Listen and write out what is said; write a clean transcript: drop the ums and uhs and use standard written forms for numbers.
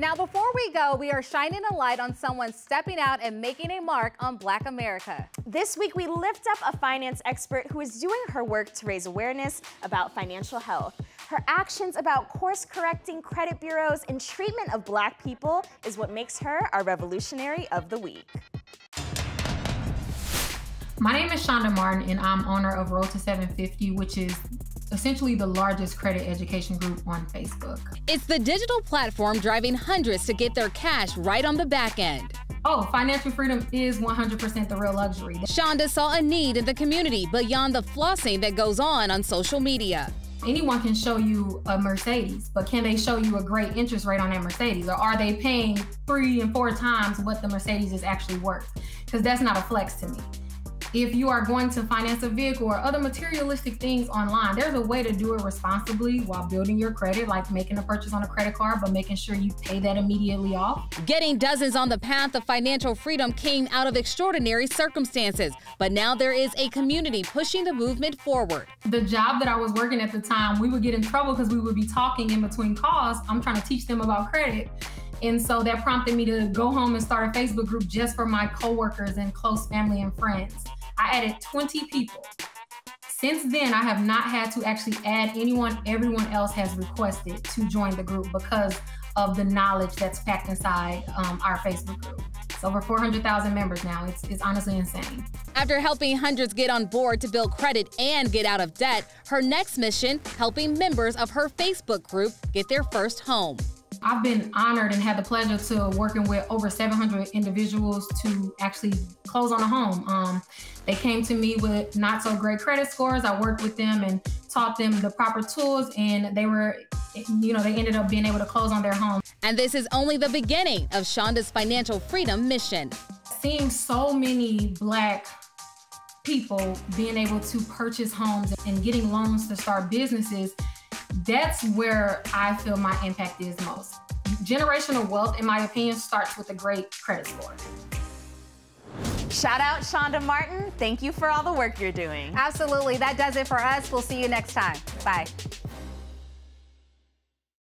Now, before we go, we are shining a light on someone stepping out and making a mark on Black America. This week, we lift up a finance expert who is doing her work to raise awareness about financial health. Her actions about course-correcting credit bureaus and treatment of Black people is what makes her our Revolutionary of the Week. My name is Shonda Martin, and I'm owner of Road to 750, which is essentially the largest credit education group on Facebook. It's the digital platform driving hundreds to get their cash right on the back end. Oh, financial freedom is 100% the real luxury. Shonda saw a need in the community beyond the flossing that goes on social media. Anyone can show you a Mercedes, but can they show you a great interest rate on that Mercedes? Or are they paying 3 and 4 times what the Mercedes is actually worth? Because that's not a flex to me. If you are going to finance a vehicle or other materialistic things online, there's a way to do it responsibly while building your credit, like making a purchase on a credit card, but making sure you pay that immediately off. Getting dozens on the path of financial freedom came out of extraordinary circumstances, but now there is a community pushing the movement forward. The job that I was working at the time, we would get in trouble because we would be talking in between calls. I'm trying to teach them about credit. And so that prompted me to go home and start a Facebook group just for my coworkers and close family and friends. I added 20 people. Since then, I have not had to actually add anyone. Everyone else has requested to join the group because of the knowledge that's packed inside our Facebook group. It's over 400,000 members now. It's honestly insane. After helping hundreds get on board to build credit and get out of debt, her next mission, helping members of her Facebook group get their first home. I've been honored and had the pleasure to working with over 700 individuals to actually close on a home. They came to me with not so great credit scores. I worked with them and taught them the proper tools, and they were, you know, they ended up being able to close on their home. And this is only the beginning of Shonda's financial freedom mission. Seeing so many Black people being able to purchase homes and getting loans to start businesses, that's where I feel my impact is most. Generational wealth, in my opinion, starts with a great credit score. Shout out Shonda Martin. Thank you for all the work you're doing. Absolutely. That does it for us. We'll see you next time. Bye.